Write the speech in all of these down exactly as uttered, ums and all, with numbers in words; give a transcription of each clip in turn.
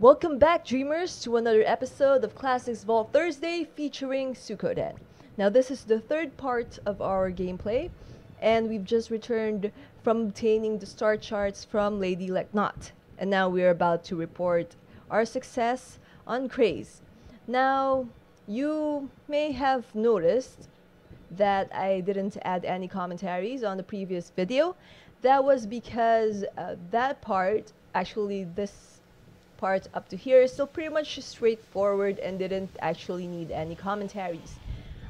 Welcome back, dreamers, to another episode of Classics Vault Thursday featuring Suikoden. Now this is the third part of our gameplay, and we've just returned from obtaining the star charts from Lady Legnaut, and now we're about to report our success on Craze. Now, you may have noticed that I didn't add any commentaries on the previous video. That was because uh, that part, actually this part up to here, is still pretty much straightforward and didn't actually need any commentaries.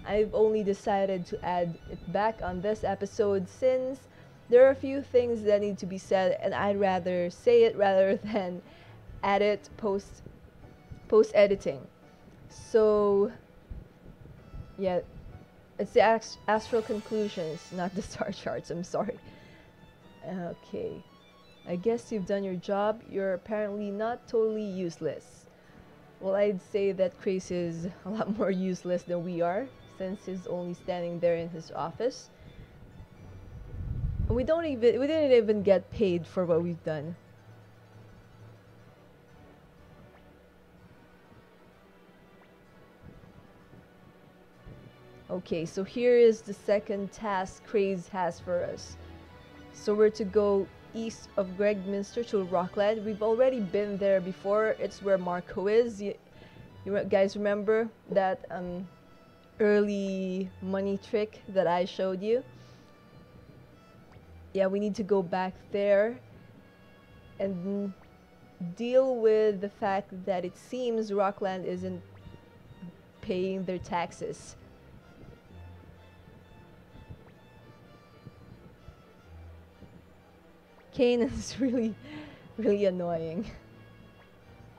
I've only decided to add it back on this episode since there are a few things that need to be said, and I'd rather say it rather than edit post post editing. So yeah, it's the ast astral conclusions, not the star charts. I'm sorry. Okay. I guess you've done your job. You're apparently not totally useless. Well, I'd say that Craze is a lot more useless than we are, since he's only standing there in his office. And we don't even we didn't even get paid for what we've done. Okay, so here is the second task Craze has for us. So we're to go east of Gregminster to Rockland. We've already been there before. It's where Marco is. You, you guys remember that um, early money trick that I showed you? Yeah, we need to go back there and deal with the fact that it seems Rockland isn't paying their taxes. Kanan is really, really annoying.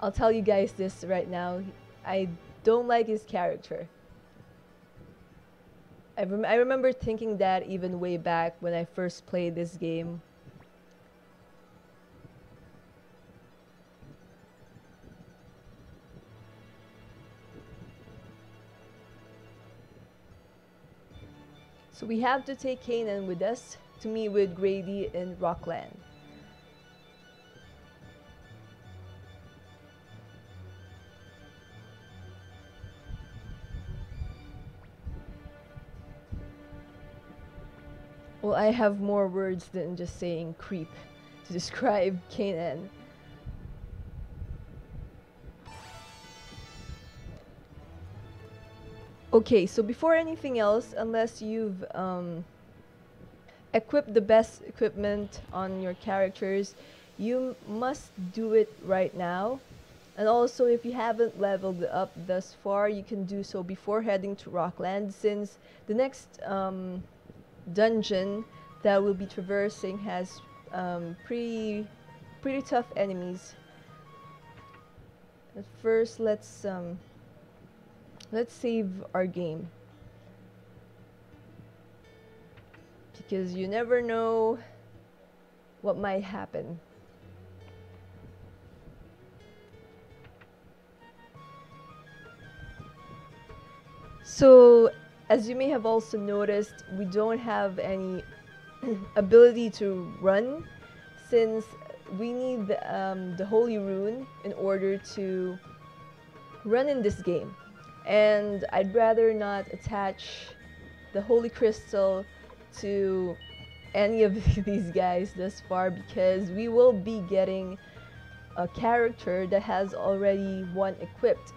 I'll tell you guys this right now. I don't like his character. I, rem I remember thinking that even way back when I first played this game. So we have to take Kanan with us to meet with Grady in Rockland. Well, I have more words than just saying creep to describe Kanan. Okay, so before anything else, unless you've um, equip the best equipment on your characters, you must do it right now. And also, if you haven't leveled up thus far, you can do so before heading to Rockland, since the next um, dungeon that we'll be traversing has um, pretty pretty tough enemies. But first, let's um, let's save our game, because you never know what might happen. So, as you may have also noticed, we don't have any ability to run, since we need the, um, the Holy Rune in order to run in this game. And I'd rather not attach the Holy Crystal to any of these guys thus far, because we will be getting a character that has already one equipped,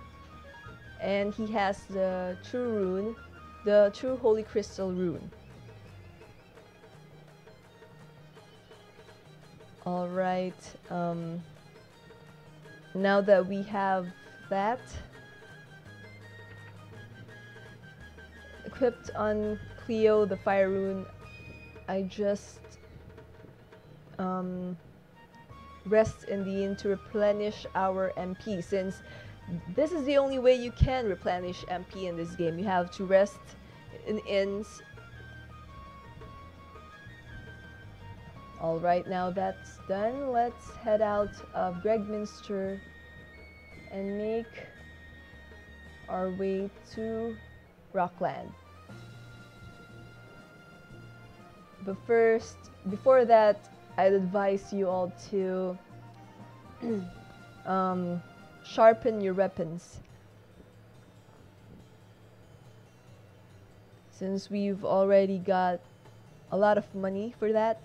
and he has the True Rune, the True Holy Crystal Rune. Alright, um, now that we have that equipped on Cleo, the Fire Rune, I just um, rest in the inn to replenish our M P, since this is the only way you can replenish M P in this game. You have to rest in inns. Alright, now that's done, let's head out of Gregminster and make our way to Rockland. But first, before that, I'd advise you all to um, Sharpen your weapons. Since we've already got a lot of money for that,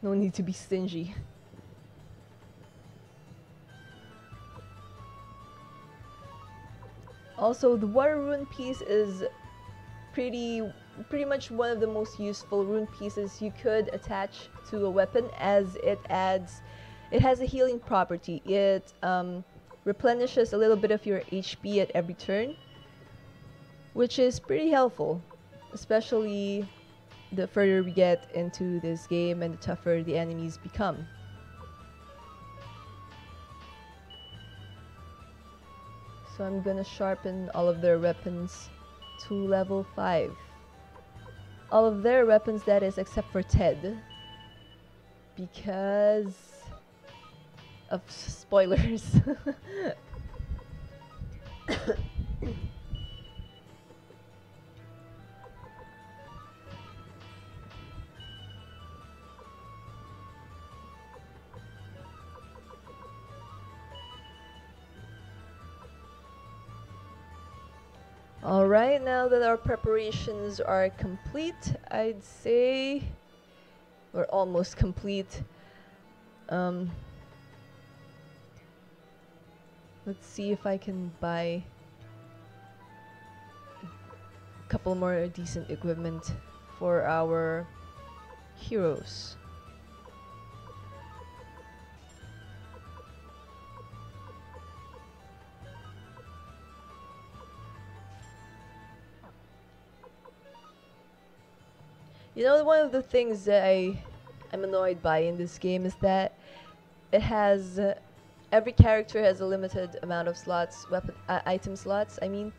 no need to be stingy. Also, the water rune piece is pretty pretty much one of the most useful rune pieces you could attach to a weapon, as it adds it has a healing property. It um, replenishes a little bit of your H P at every turn, which is pretty helpful, especially the further we get into this game and the tougher the enemies become. So I'm gonna sharpen all of their weapons to level five. All of their weapons, that is, except for Ted, because of spoilers. Alright, now that our preparations are complete, I'd say we're almost complete. Um, let's see if I can buy a couple more decent equipment for our heroes. You know, one of the things that I am annoyed by in this game is that it has uh, every character has a limited amount of slots, weapon uh, item slots, I mean,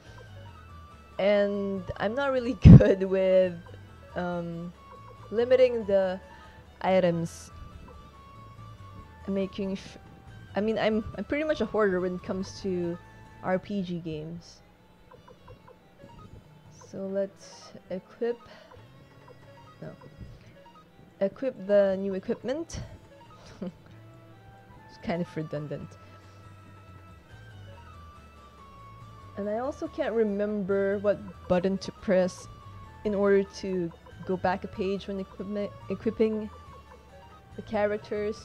and I'm not really good with um, limiting the items. Making, sh I mean, I'm I'm pretty much a hoarder when it comes to R P G games. So let's equip. No. Equip the new equipment. It's kind of redundant. And I also can't remember what button to press in order to go back a page when equipment equipping the characters,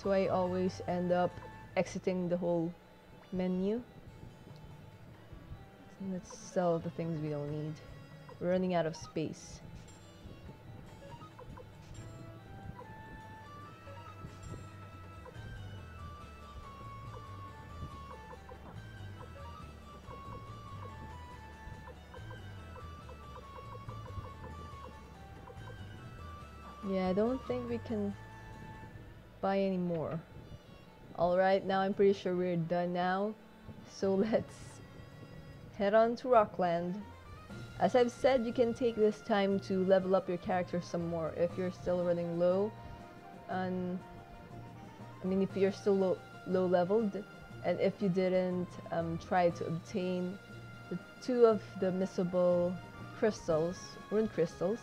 so I always end up exiting the whole menu. Let's sell the things we don't need. We're running out of space. Yeah, I don't think we can buy any more. Alright, now I'm pretty sure we're done now. So let's head on to Rockland. As I've said, you can take this time to level up your character some more if you're still running low. And I mean, if you're still low, low leveled, and if you didn't um, try to obtain the two of the missable crystals, rune crystals.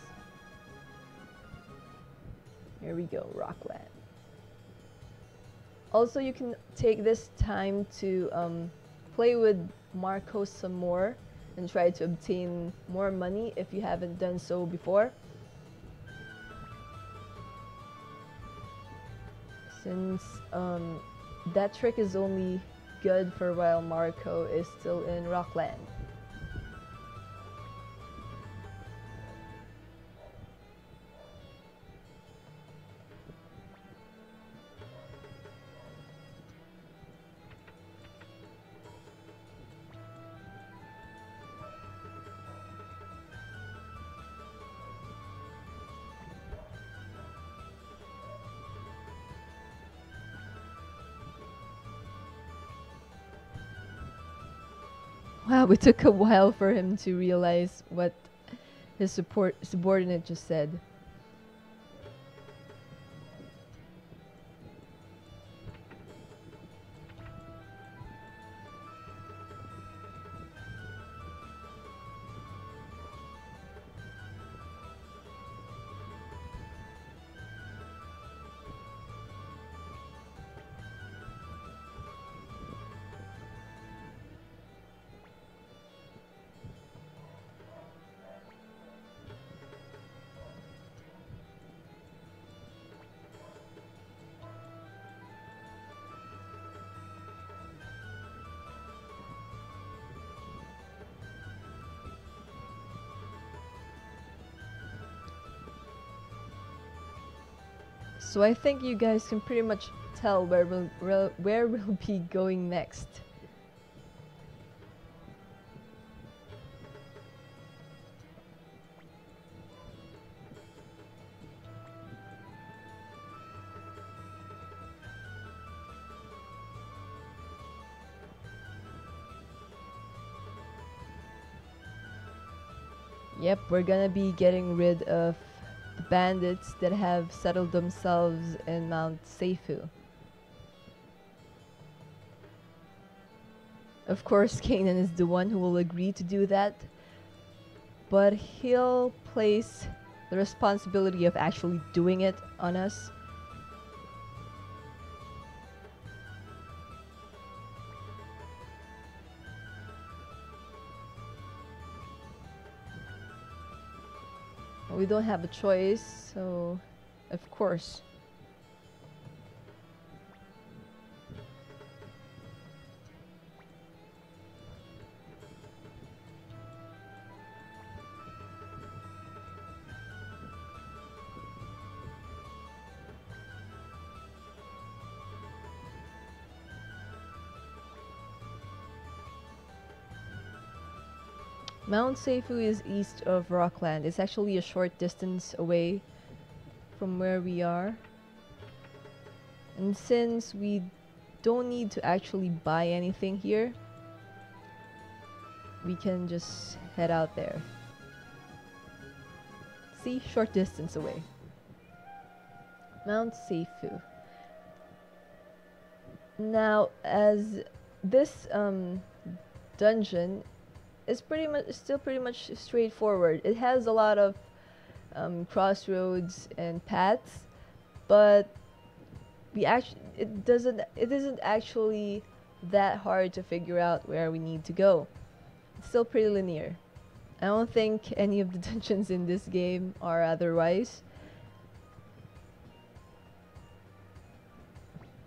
Here we go, Rockland. Also, you can take this time to um, play with Marco some more and try to obtain more money if you haven't done so before. Since um, that trick is only good for while Marco is still in Rockland. Wow, it took a while for him to realize what his support subordinate just said. so I think you guys can pretty much tell where we'll, where we'll be going next. Yep, we're gonna be getting rid of the bandits that have settled themselves in Mount Seifu. Of course, Kanan is the one who will agree to do that, but he'll place the responsibility of actually doing it on us. We don't have a choice, so of course. Mount Seifu is east of Rockland. It's actually a short distance away from where we are. And since we don't need to actually buy anything here, we can just head out there. See? Short distance away. Mount Seifu. Now, as this um, dungeon, it's pretty much still pretty much straightforward. It has a lot of um, crossroads and paths, but we actually it doesn't it isn't actually that hard to figure out where we need to go. It's still pretty linear. I don't think any of the dungeons in this game are otherwise.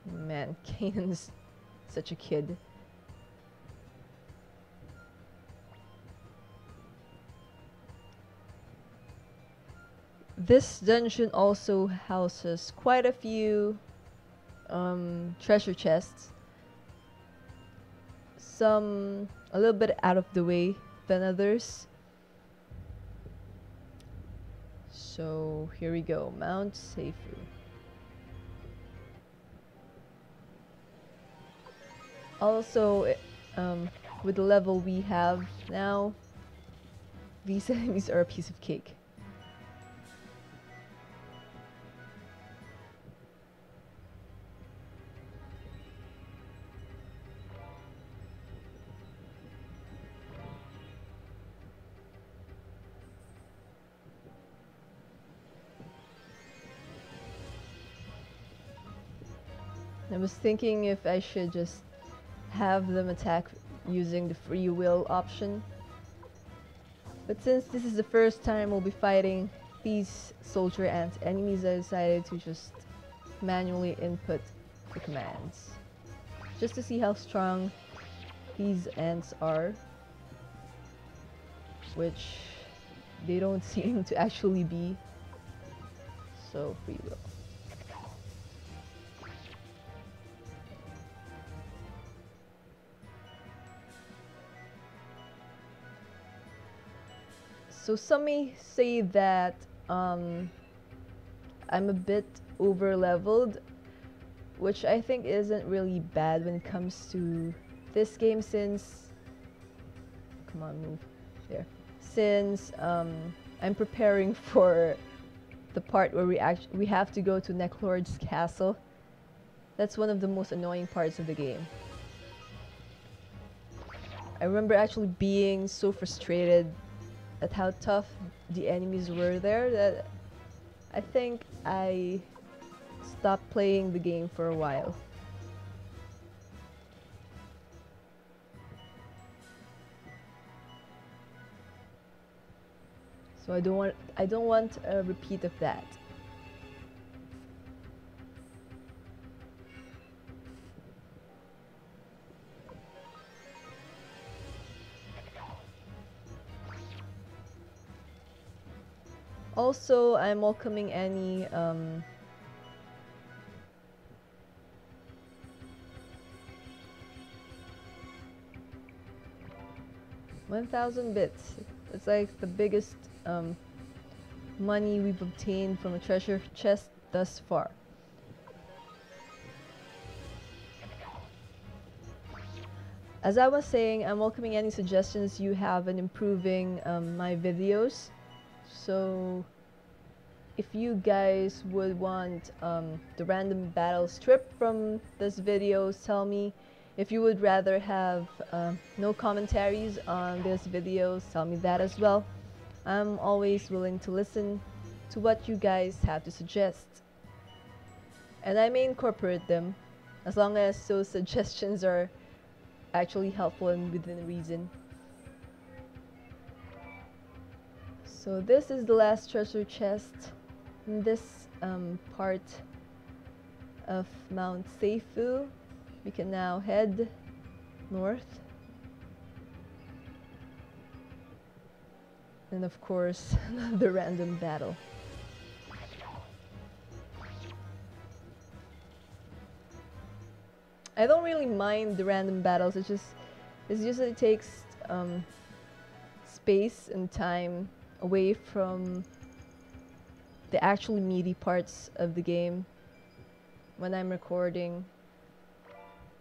Man, Kanan's such a kid. This dungeon also houses quite a few um, treasure chests. Some a little bit out of the way than others. So here we go, Mount Seifu. Also, it, um, with the level we have now, these enemies are a piece of cake. I was thinking if I should just have them attack using the free will option. But since this is the first time we'll be fighting these soldier ant enemies, I decided to just manually input the commands. Just to see how strong these ants are. Which they don't seem to actually be. So free will. So some may say that um, I'm a bit over leveled, which I think isn't really bad when it comes to this game since, come on move, there, since um, I'm preparing for the part where we, act we have to go to Neclord's castle. That's one of the most annoying parts of the game. I remember actually being so frustrated at how tough the enemies were there that I think I stopped playing the game for a while. So I don't want I don't want a repeat of that. Also, I'm welcoming any um, one thousand bits. It's like the biggest um, money we've obtained from a treasure chest thus far. As I was saying, I'm welcoming any suggestions you have in improving um, my videos. So if you guys would want um, the random battle stripped from this video, tell me. If you would rather have uh, no commentaries on this video, tell me that as well. I'm always willing to listen to what you guys have to suggest. And I may incorporate them, as long as those suggestions are actually helpful and within reason. So this is the last treasure chest in this um, part of Mount Seifu. We can now head north. And of course, the random battle. I don't really mind the random battles, it just it usually takes um, space and time away from the actually meaty parts of the game when I'm recording.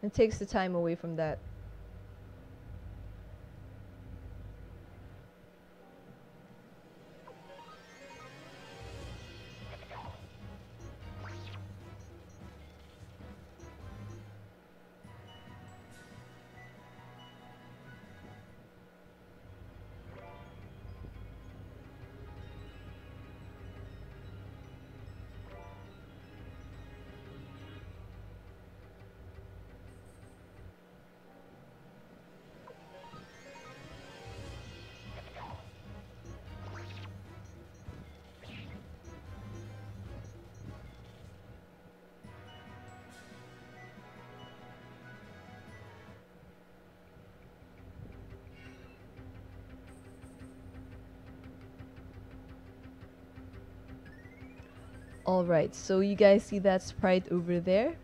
It takes the time away from that. Alright, so you guys see that sprite over there?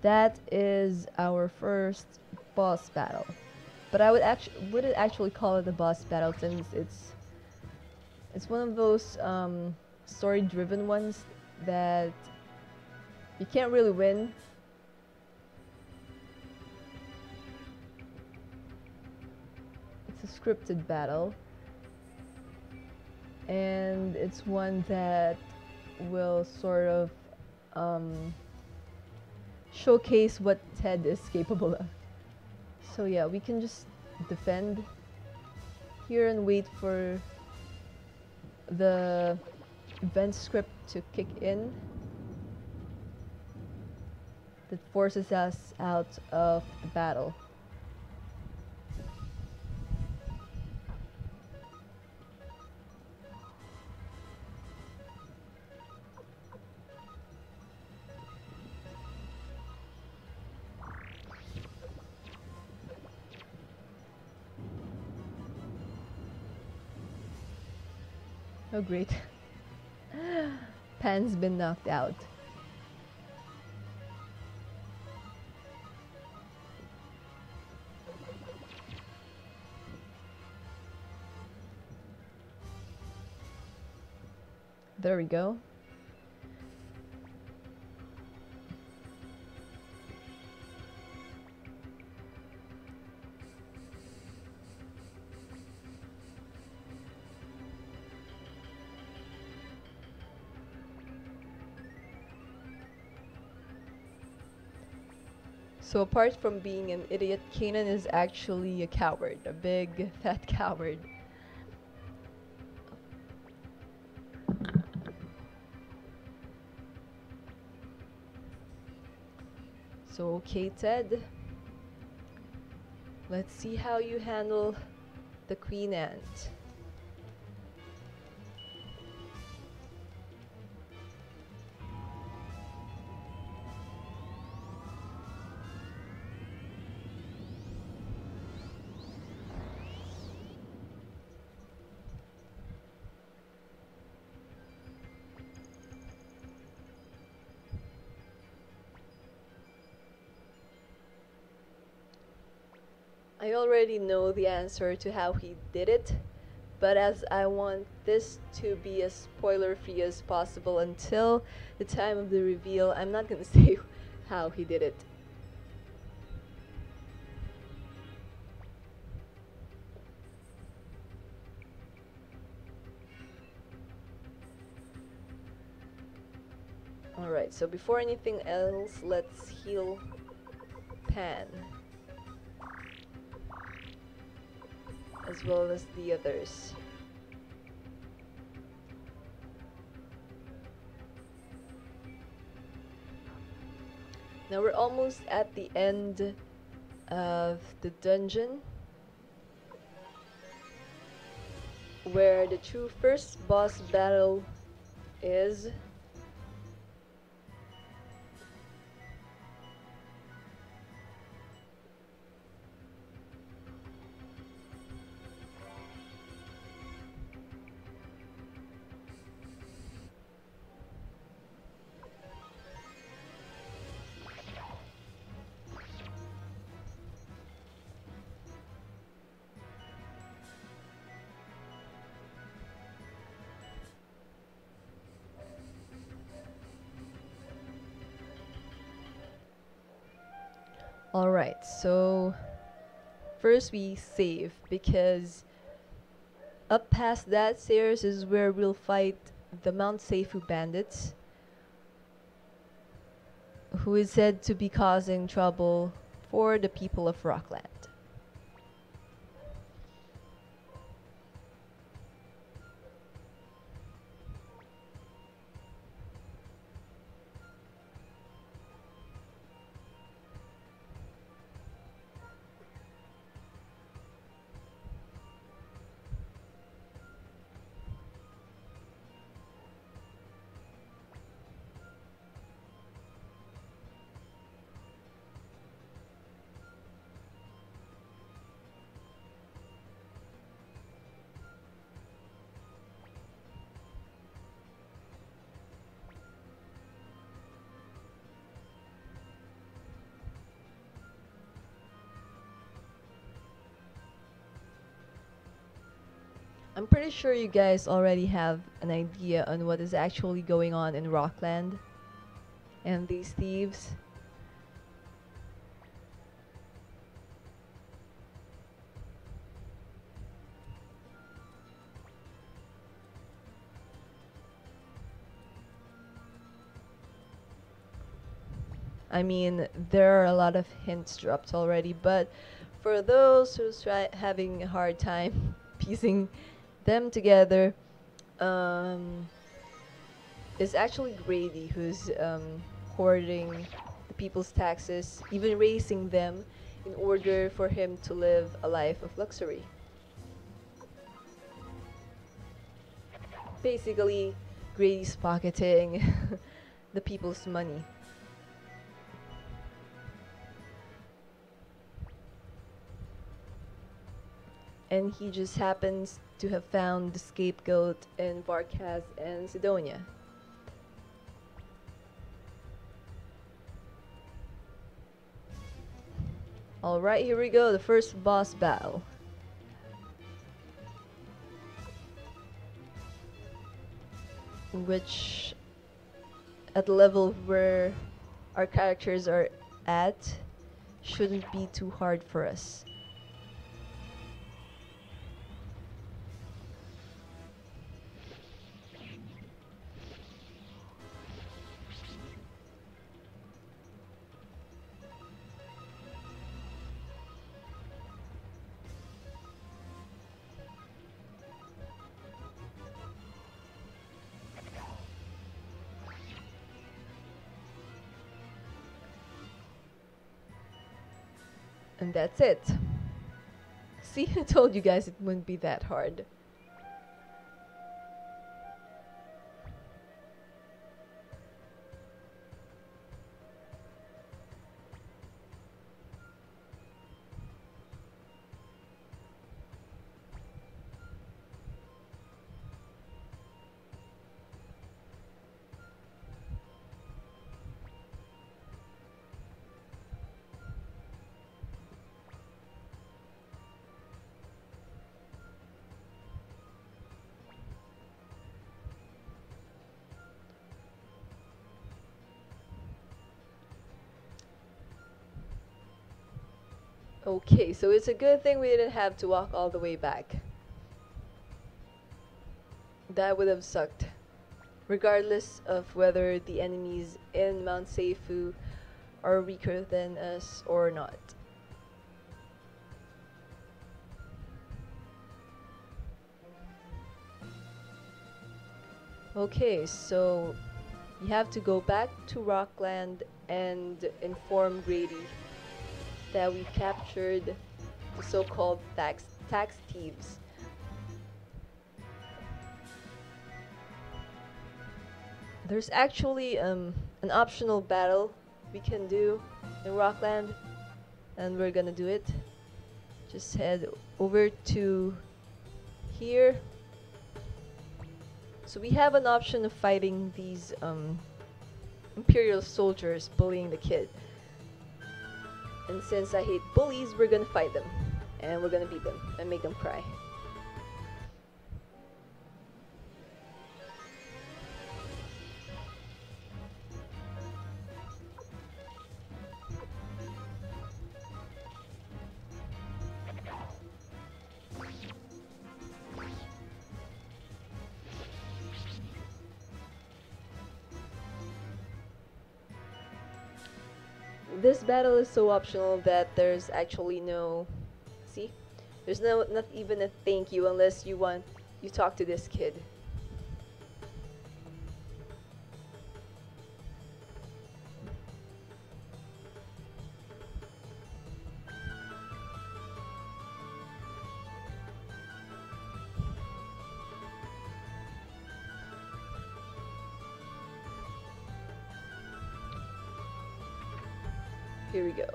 That is our first boss battle. But I would actually wouldn't actually call it a boss battle, since it's it's one of those um, story-driven ones that you can't really win. It's a scripted battle, and it's one that will sort of um, showcase what Ted is capable of. So yeah, we can just defend here and wait for the event script to kick in that forces us out of the battle. Oh great, Pan's been knocked out. There we go. So apart from being an idiot, Kanan is actually a coward, a big, fat coward. So okay, Ted, let's see how you handle the Queen Ant. I already know the answer to how he did it, but as I want this to be as spoiler-free as possible until the time of the reveal, I'm not gonna say how he did it. Alright, so before anything else, let's heal Pan, as well as the others. Now we're almost at the end of the dungeon, where the true first boss battle is. Alright, so first we save, because up past that stairs is where we'll fight the Mount Seifu bandits, who is said to be causing trouble for the people of Rockland. I'm pretty sure you guys already have an idea on what is actually going on in Rockland and these thieves. I mean, there are a lot of hints dropped already, but for those who's having a hard time piecing them together, um, it's actually Grady who's um, hoarding the people's taxes, even raising them, in order for him to live a life of luxury. Basically, Grady's pocketing the people's money. And he just happens to have found the scapegoat in Varkas and Sidonia. Alright, here we go, the first boss battle. Which, at the level where our characters are at, shouldn't be too hard for us. And that's it. See, I told you guys it wouldn't be that hard. Okay, so it's a good thing we didn't have to walk all the way back. That would have sucked. Regardless of whether the enemies in Mount Seifu are weaker than us or not. Okay, so you have to go back to Rockland and inform Grady that we captured the so-called tax, tax thieves. There's actually um, an optional battle we can do in Rockland, and we're gonna do it. Just head over to here. So we have an option of fighting these um, Imperial soldiers bullying the kid. And since I hate bullies, we're gonna fight them. And we're gonna beat them and make them cry. This battle is so optional that there's actually no, see, there's no, not even a thank you unless you want, you talk to this kid. Here we go.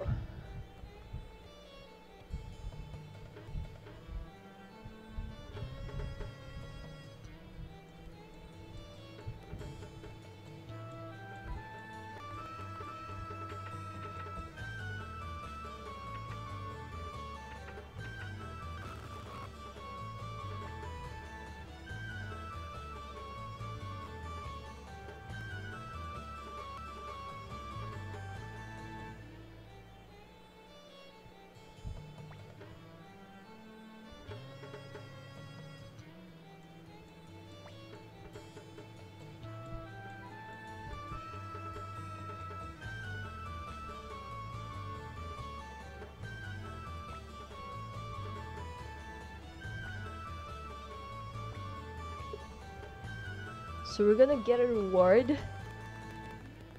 So we're gonna get a reward,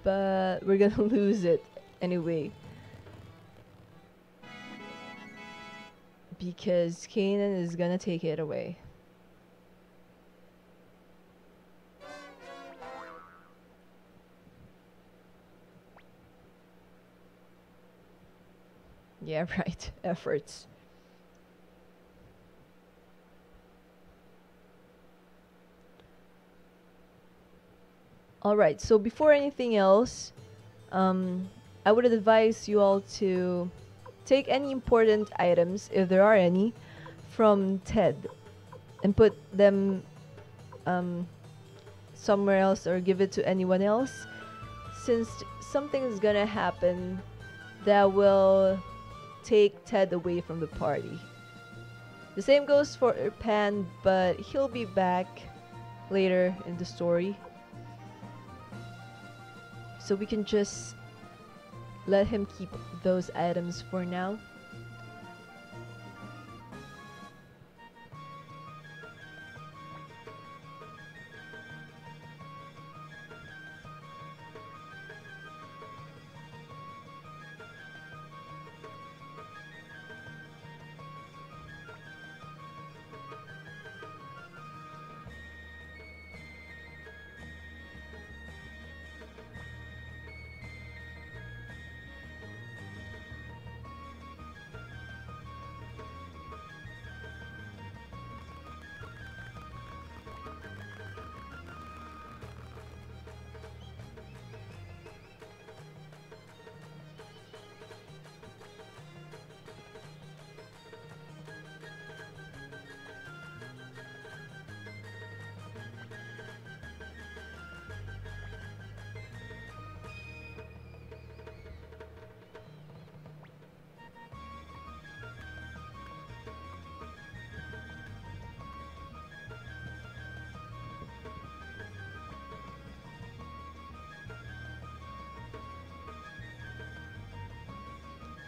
but we're gonna lose it anyway. Because Kanan is gonna take it away. Yeah, right. Efforts. Alright, so before anything else, um, I would advise you all to take any important items, if there are any, from Ted and put them um, somewhere else or give it to anyone else, since something is gonna happen that will take Ted away from the party. The same goes for Pan, but he'll be back later in the story. So we can just let him keep those items for now.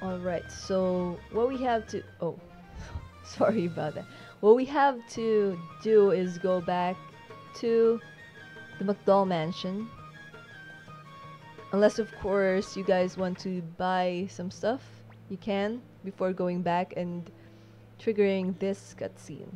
Alright, so what we have to... Oh, sorry about that. What we have to do is go back to the McDoll Mansion. Unless, of course, you guys want to buy some stuff, you can, before going back and triggering this cutscene.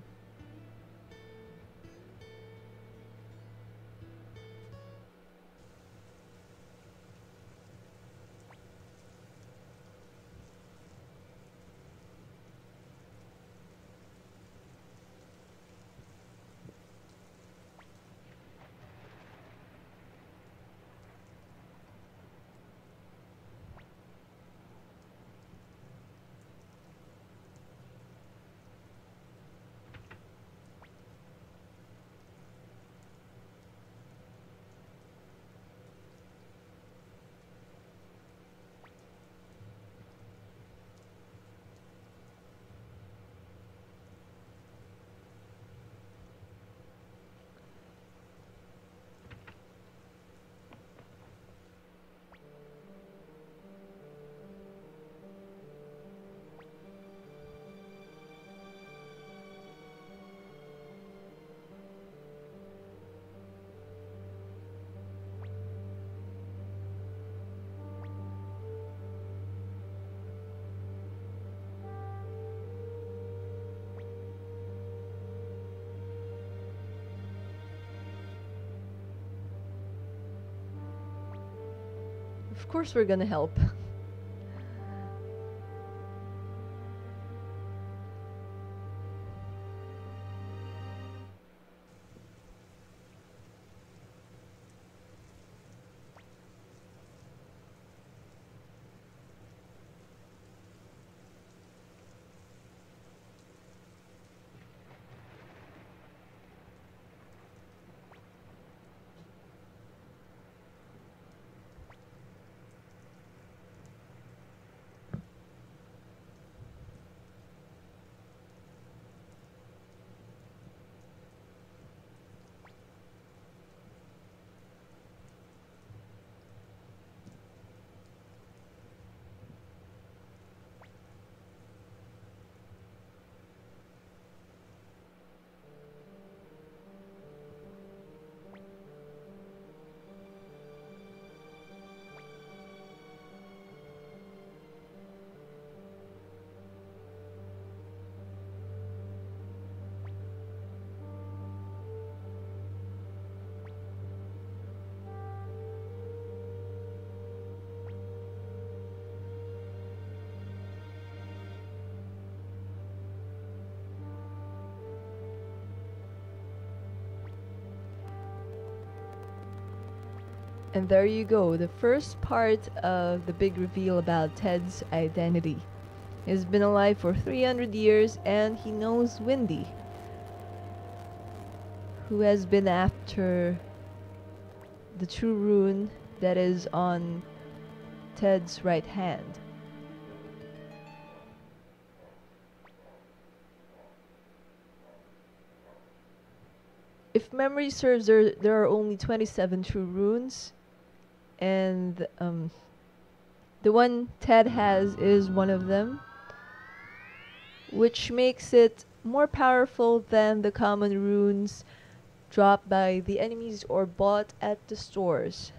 Of course we're gonna help. And there you go, the first part of the big reveal about Ted's identity. He's been alive for three hundred years and he knows Wendy, who has been after the True Rune that is on Ted's right hand. If memory serves, there, there are only twenty-seven True Runes. And um, the one Ted has is one of them, which makes it more powerful than the common runes dropped by the enemies or bought at the stores.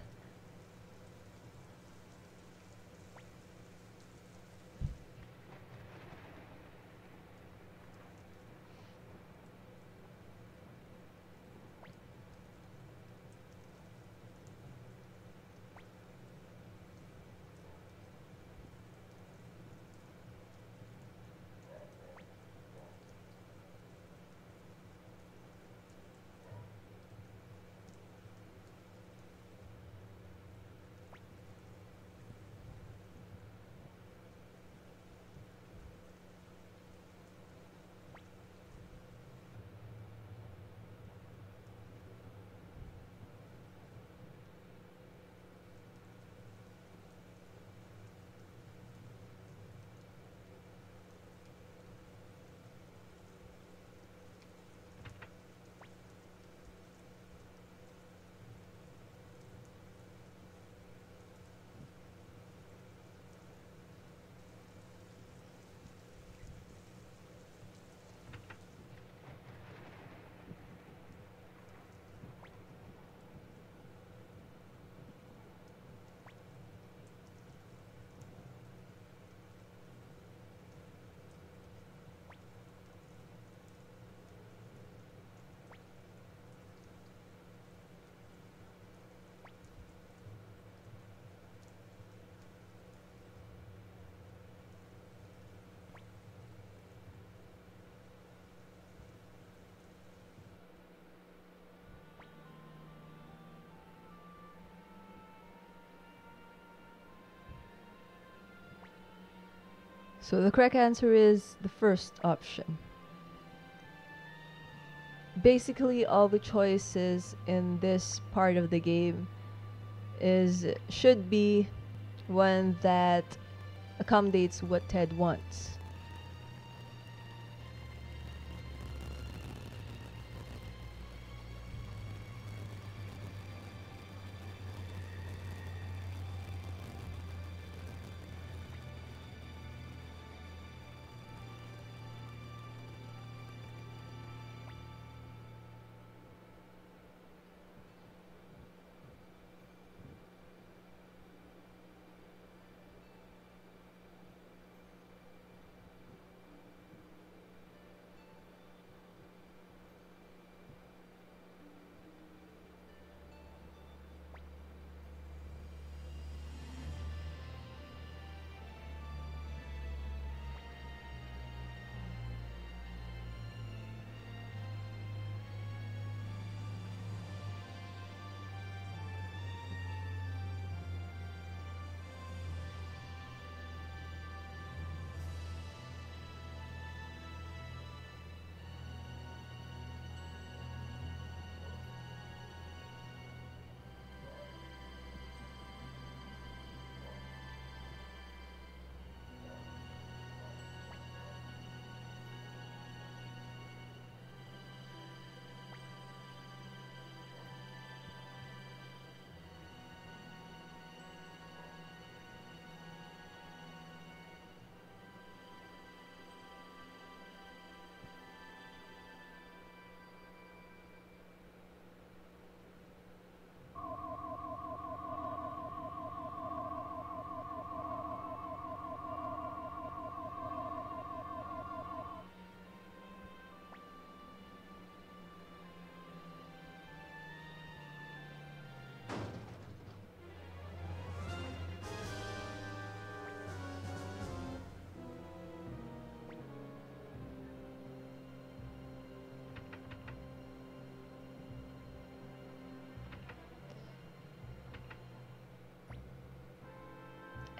So the correct answer is the first option. Basically, all the choices in this part of the game is should be one that accommodates what Ted wants.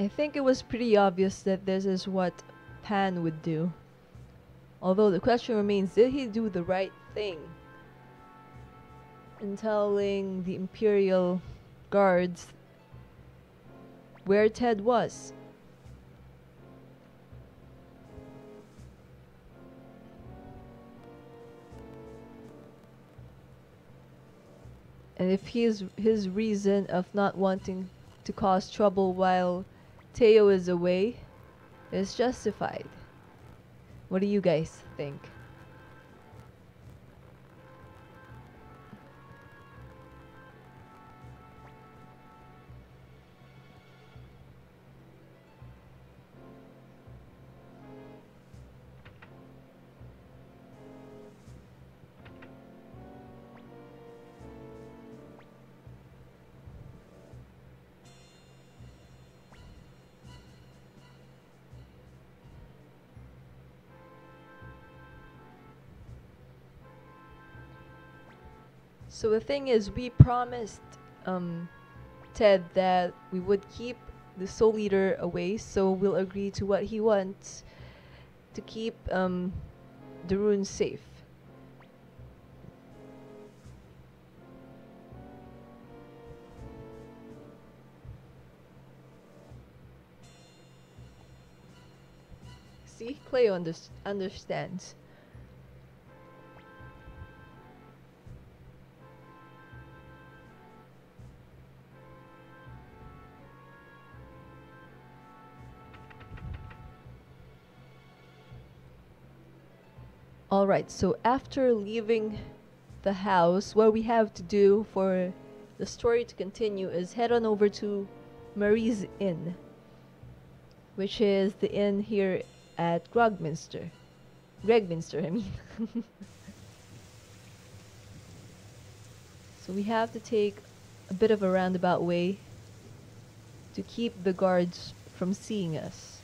I think it was pretty obvious that this is what Pan would do. Although the question remains, did he do the right thing in telling the Imperial guards where Ted was? And if his, his reason of not wanting to cause trouble while Teo is away is justified. What do you guys think? So the thing is, we promised um, Ted that we would keep the Soul Eater away, so we'll agree to what he wants to keep um, the rune safe. See, Cleo under understands. Alright, so after leaving the house, what we have to do for the story to continue is head on over to Marie's Inn, which is the inn here at Grogminster. Gregminster, I mean. So we have to take a bit of a roundabout way to keep the guards from seeing us.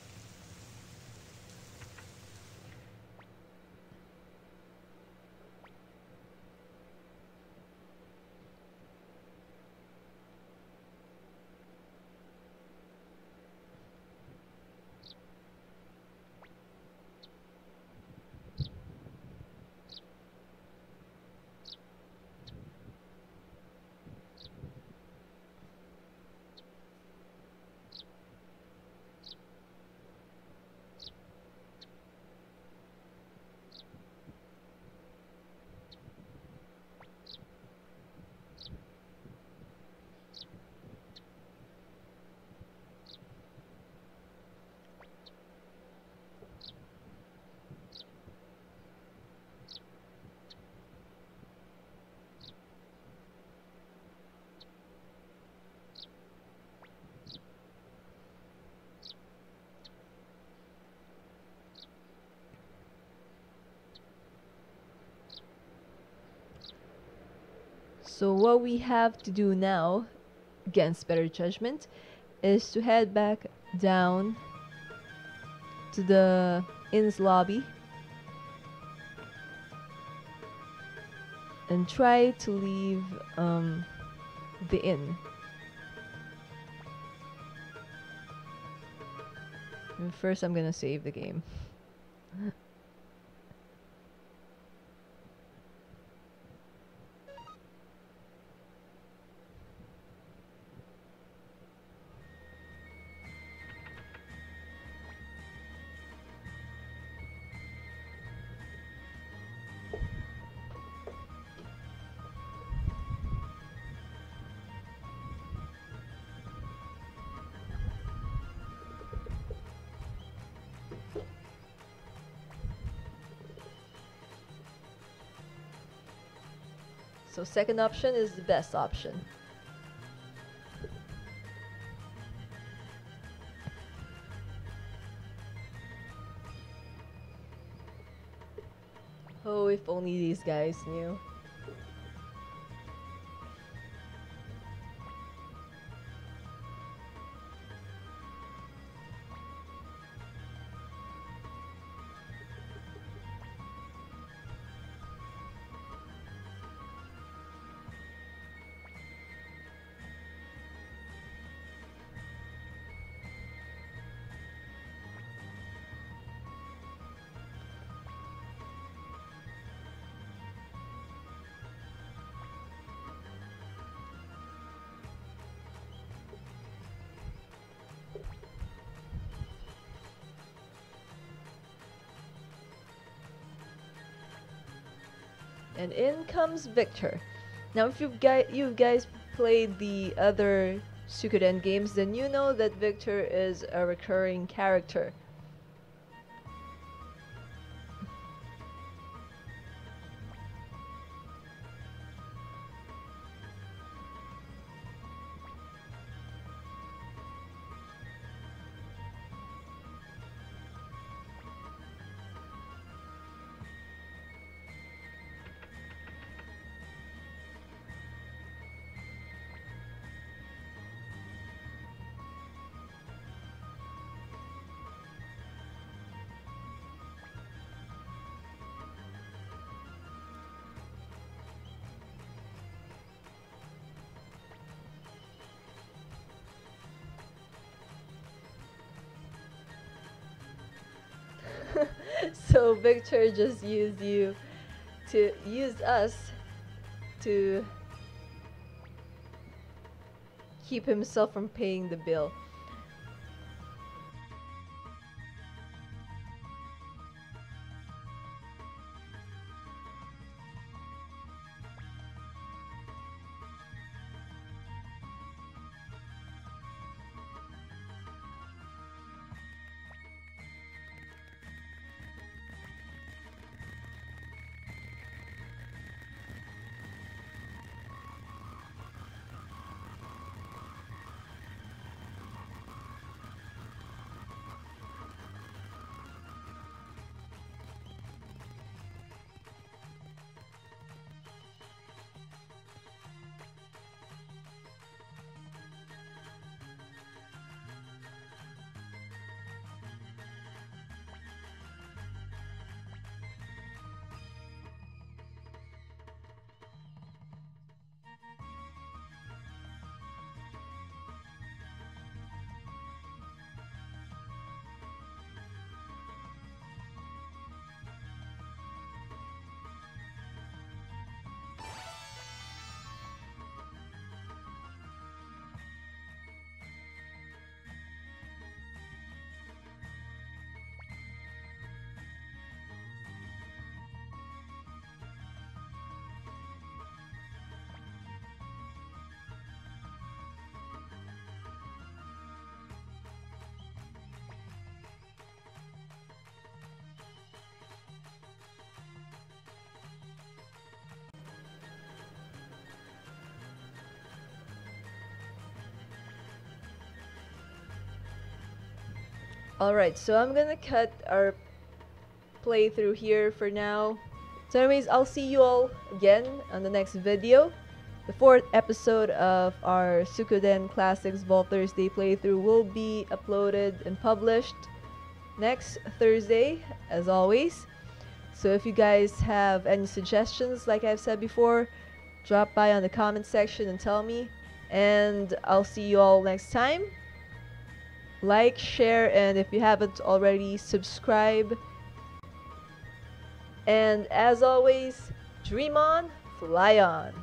So what we have to do now, against better judgment, is to head back down to the inn's lobby and try to leave um, the inn. And first I'm gonna save the game. So second option is the best option. Oh, if only these guys knew. And in comes Victor. Now if you've guys you guys played the other Suikoden games, then you know that Victor is a recurring character. So Victor just used you to use us to keep himself from paying the bill. Alright, so I'm gonna cut our playthrough here for now. So anyways, I'll see you all again on the next video. The fourth episode of our Suikoden Classics Vault Thursday playthrough will be uploaded and published next Thursday, as always. So if you guys have any suggestions, like I've said before, drop by on the comment section and tell me. And I'll see you all next time. Like, share, and if you haven't already, subscribe. And as always, dream on, fly on.